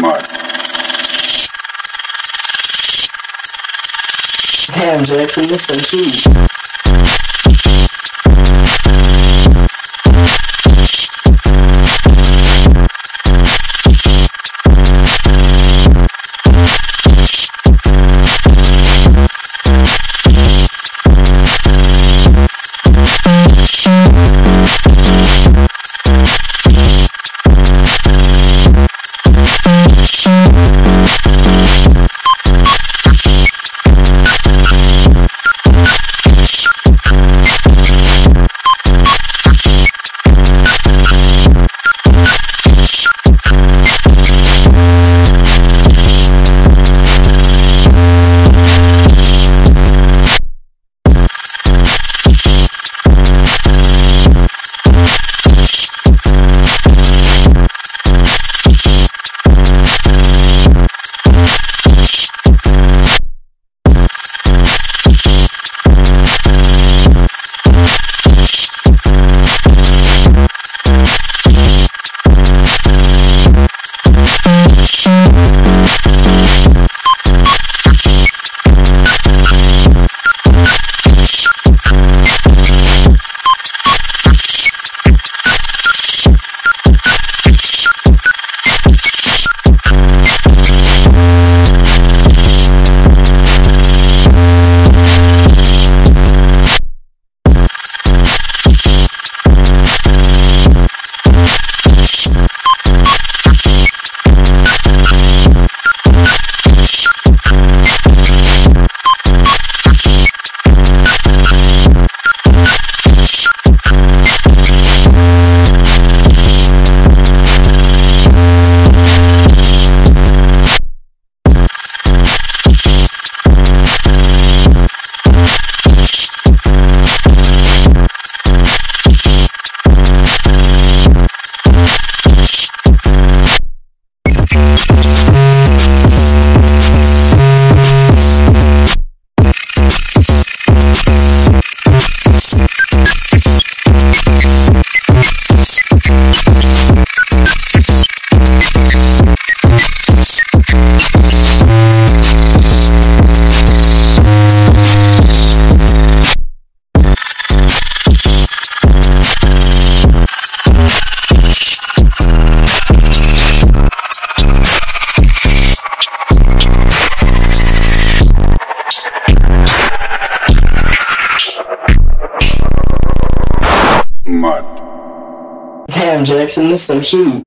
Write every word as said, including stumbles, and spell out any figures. Mud. Damn, Jackson, you're so cute. Mud. Damn, Jackson, this is so huge.